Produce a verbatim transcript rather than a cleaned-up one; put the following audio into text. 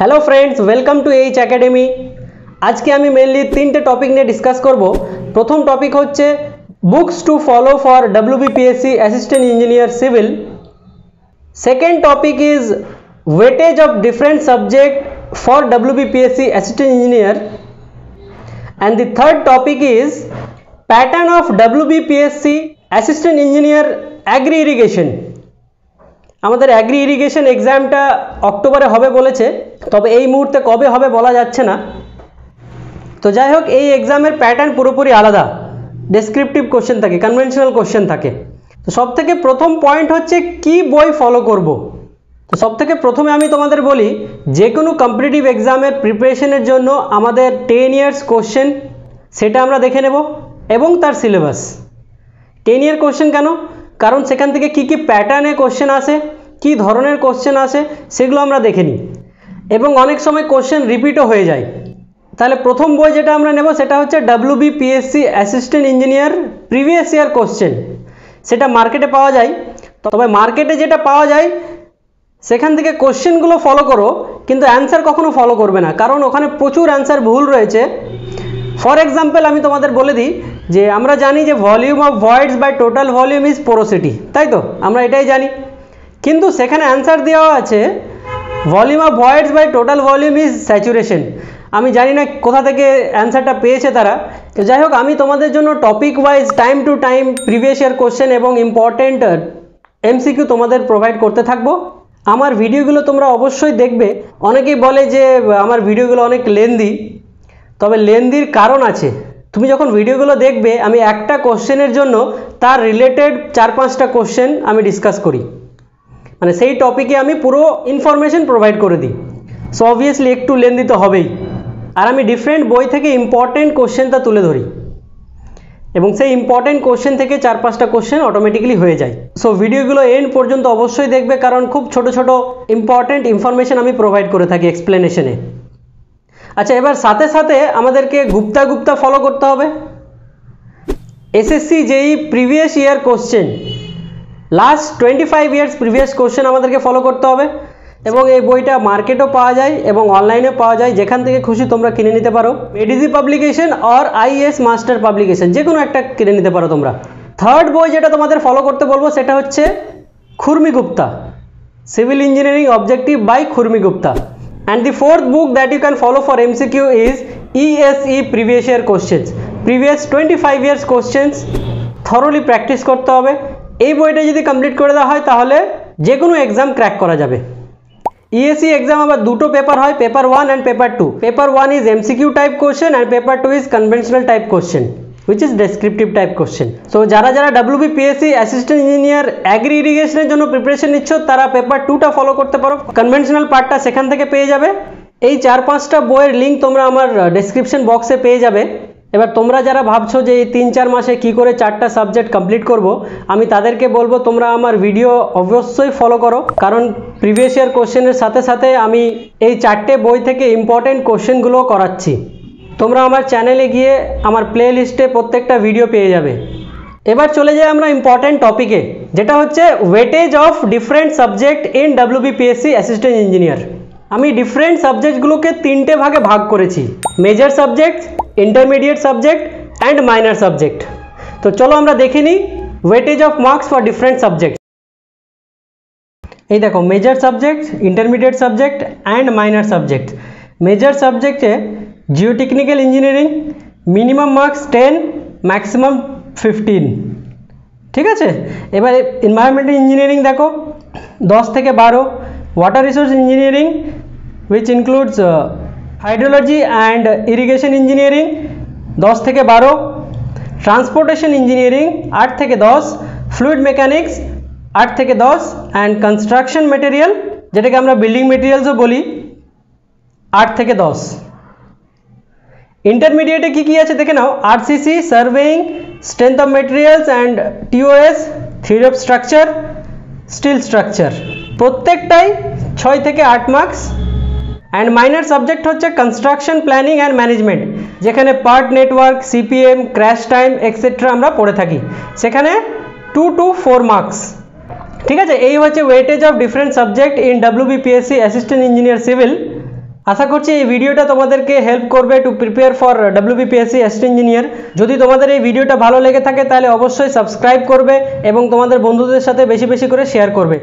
Hello friends welcome to H academy. आज के आमी मेनली तीनटे टपिक निये डिसकस करबो। प्रथम टपिक होच्छे books to follow for WBPSC assistant engineer civil. Second topic is weightage of different subject for WBPSC assistant engineer and the third topic is pattern of WBPSC assistant engineer agri irrigation. आमादेर agri irrigation एग्जामटा अक्टोबरे होबे बोलेछे, तबे एई मुहूर्ते कबे होबे बोला जाच्छे ना। तो जाइ होक एई एग्जामेर पैटार्न पुरोपुरी आलादा, डेस्क्रिप्टिव कोश्चेन थाके, कन्वेंशनल कोश्चेन थाके। तो सबथेके प्रथम पॉइंट होच्छे की बोई फलो करब। तो सबथेके प्रथमे आमी तोमादेर बोली, जे कोनो कम्पिटिटिव एग्जामेर प्रिपारेशनेर जोन्नो आमादेर टेन इयार्स कोश्चेन सेटा आमरा देखे नेब एबं तार सिलेबास। टेन इयार कोश्चेन केन, कारण सेखान थेके कि कि पैटार्ने कोश्चेन आसे, कि धरनेर कोश्चेन आसे सेगुलो आमरा देखे निई एबं अनेक समय कोश्चेन रिपिटो हये जाय। ताहले प्रथम बोई जेटा आमरा नेब सेटा होच्छे WBPSC assistant engineer previous year question. सेटा मार्केटे पावा जाय, तबे मार्केटे जेटा पावा जाय सेखान थेके कोश्चेनगुलो फलो करो, किन्तु आंसर कखनो फलो करबे ना, कारण ओखाने प्रचुर आंसर भूल रयेछे। फॉर एग्जाम्पल आमी तोमादेर बोले दिई जे आमरा जानी जे volume of voids by total volume is porosity, ताई तो आमरा एटाई जानी, किन्तु सेखाने आंसर देওয়া আছে volume of voids by total volume is saturation. आमी जानी ना कोथा थेके आंसरटा पेয়েছে তারা। তো যাই হোক আমি তোমাদের জন্য topic wise time to time previous year question এবং ইম্পর্টেন্ট এমসিকিউ তোমাদের প্রোভাইড করতে থাকবো। আমার ভিডিওগুলো তোমরা অবশ্যই দেখবে। অনেকেই বলে যে আমার ভিডিওগুলো অনেক লেন্দি, তবে লেন্দির কারণ আছে। তুমি যখন ভিডিওগুলো দেখবে আমি একটা কোশ্চেনের জন্য তার রিলেটেড চার পাঁচটা কোশ্চেন আমি ডিসকাস করি, মানে সেই টপিকে আমি পুরো ইনফরমেশন প্রোভাইড করে দিই। সো অবভিয়াসলি একটু লেন্দি তো হবেই। আর আমি ডিফারেন্ট বই থেকে ইম্পর্টেন্ট কোশ্চেনটা তুলে ধরি এবং সেই ইম্পর্টেন্ট কোশ্চেন থেকে চার পাঁচটা কোশ্চেন অটোমেটিক্যালি হয়ে যায়। সো ভিডিওগুলো এন্ড পর্যন্ত অবশ্যই দেখবে, কারণ খুব ছোট ছোট ইম্পর্টেন্ট ইনফরমেশন আমি প্রোভাইড করে থাকি এক্সপ্লেনেশনে। আচ্ছা, এবার সাথে সাথে আমাদেরকে গুপ্তা গুপ্তা ফলো করতে হবে। SSC JE previous year question, last twenty five years previous question আমাদেরকে ফলো করতে হবে। এবং এই বইটা মার্কেটও পাওয়া যায় এবং অনলাইনে পাওয়া যায়, যেখান থেকে খুশি তোমরা কিনে নিতে পারো। ADG publication or IES master publication, যে কোনো একটা কিনে নিতে পারো তোমরা। থার্ড বই যেটা তোমাদের ফলো করতে বলবো সেটা হচ্ছে Khurmi Gupta, civil engineering objective by Khurmi Gupta. And the fourth book that you can follow for M C Q is E S E previous year questions, previous twenty-five years questions thoroughly practice करते होबे। এই বইটা যদি কমপ্লিট করে দেওয়া হয় তাহলে যে কোনো এক্সাম ক্র্যাক করা যাবে। E S E এক্সাম আবার দুটো পেপার হয়, paper one and paper two. Paper one is MCQ type question and paper two is conventional type question which is descriptive type question। So যারা যারা WBPSC assistant engineer agri ইরিগেশনের জন্য preparation নিচ্ছ তারা paper টুটা follow করতে পারো, conventional পার্টটা সেখান থেকে পেয়ে যাবে। এই চার পাঁচটা বইয়ের লিঙ্ক তোমরা আমার ডেসক্রিপশন বক্সে পেয়ে যাবে। এবার তোমরা যারা ভাবছো যে এই তিন চার মাসে কী করে চারটা সাবজেক্ট কমপ্লিট করব, আমি তাদেরকে বলবো তোমরা আমার ভিডিও অবশ্যই ফলো করো, কারণ প্রিভিয়াস ইয়ার কোশ্চেনের সাথে সাথে আমি এই চারটে বই থেকে ইম্পর্টেন্ট কোশ্চেনগুলো করাচ্ছি। তোমরা আমার চ্যানেলে গিয়ে আমার প্লেলিস্টে প্রত্যেকটা ভিডিও পেয়ে যাবে। এবার চলে যাই আমরা ইম্পর্টেন্ট টপিকে, যেটা হচ্ছে weightage of different subject in WBPSC assistant engineer. আমি ডিফারেন্ট সাবজেক্টগুলোকে তিনটে ভাগে ভাগ করেছি, major subject, intermediate subject and minor subject. তো চলো আমরা দেখে নিই weightage of marks for different subject. এই দেখো, major subject, intermediate subject and minor subject. Major সাবজেক্টে geotechnical engineering minimum marks ten, maximum fifteen, ठीक है। एबार एनवायरमेंटल इंजिनियरिंग देखो दस थेके बारो, water resource engineering which includes hydrology and irrigation engineering दस थेके बारो, ट्रांसपोर्टेशन इंजिनियरिंग आठ थेके दस, फ्लुइड मेकानिक्स आठ थेके दस एंड कंस्ट्रक्शन मटेरियल जेटाके आमरा बिल्डिंग मटेरियल्सओ बोली आठ थेके दस। इंटरमिडिएटे की किया देखे नाओ, RCC, surveying, strength of materials and TOS, theory of structure, steel structure, प्रत्येकटाई छय थेके आठ मार्क्स। एंड माइनर सब्जेक्ट होच्छे कंस्ट्रक्शन प्लानिंग एंड मैनेजमेंट, जेखाने part network, CPM, crash time etcetera आमरा पढ़े थाकी, सेखाने टू टू फोर मार्क्स, ठीक है। ये होच्छे weightage of different subject in WBPSC assistant engineer civil. आशा करছি এই ভিডিওটা তোমাদেরকে হেল্প করবে to prepare for WBPSC assistant engineer. যদি তোমাদের এই ভিডিওটা ভালো লেগে থাকে তাহলে অবশ্যই সাবস্ক্রাইব করবে এবং তোমাদের বন্ধুদের সাথে বেশি বেশি করে শেয়ার করবে।